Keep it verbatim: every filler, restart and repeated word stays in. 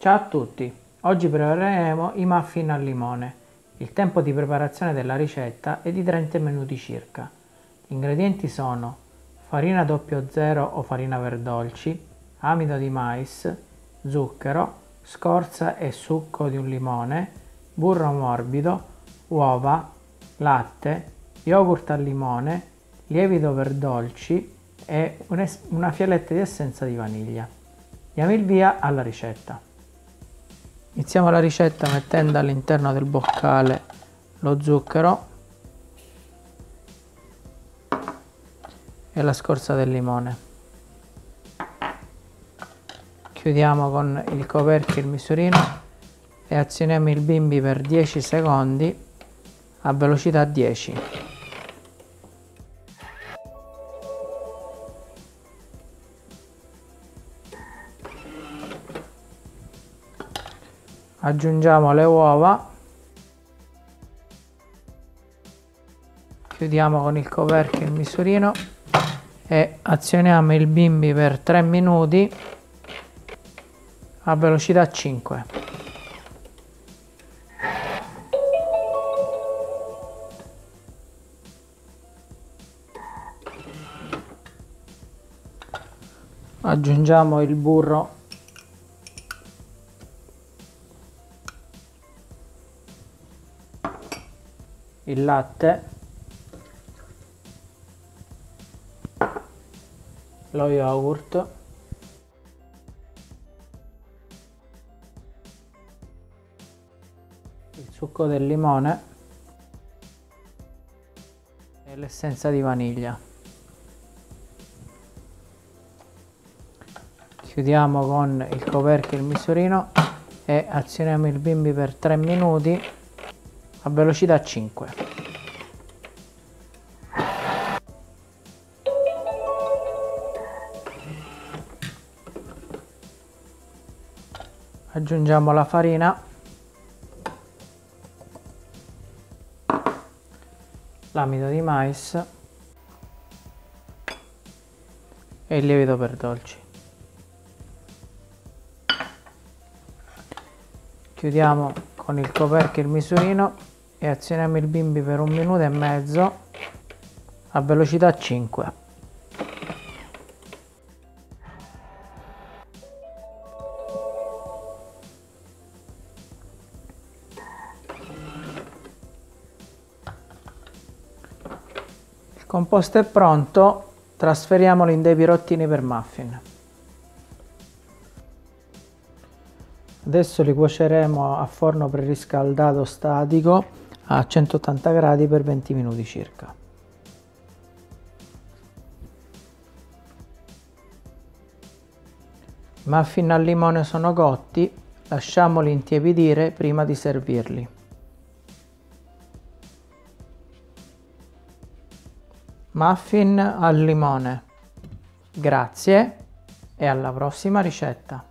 Ciao a tutti, oggi prepareremo i muffin al limone. Il tempo di preparazione della ricetta è di trenta minuti circa. Gli ingredienti sono farina zero zero o farina per dolci, amido di mais, zucchero, scorza e succo di un limone, burro morbido, uova, latte, yogurt al limone, lievito per dolci e una fialetta di essenza di vaniglia. Diamo il via alla ricetta. Iniziamo la ricetta mettendo all'interno del boccale lo zucchero e la scorza del limone. Chiudiamo con il coperchio il misurino e azioniamo il bimby per dieci secondi a velocità dieci. Aggiungiamo le uova, chiudiamo con il coperchio il misurino e azioniamo il bimby per tre minuti a velocità cinque. Aggiungiamo il burro il latte, lo yogurt, il succo del limone e l'essenza di vaniglia. Chiudiamo con il coperchio il misurino e azioniamo il bimby per tre minuti a velocità cinque. Aggiungiamo la farina, l'amido di mais e il lievito per dolci. Chiudiamo con il coperchio il misurino e azioniamo il bimby per un minuto e mezzo a velocità cinque. Il composto è pronto, trasferiamolo in dei pirottini per muffin. Adesso li cuoceremo a forno preriscaldato statico a centottanta gradi per venti minuti circa. I muffin al limone sono cotti, lasciamoli intiepidire prima di servirli. Muffin al limone. Grazie e alla prossima ricetta!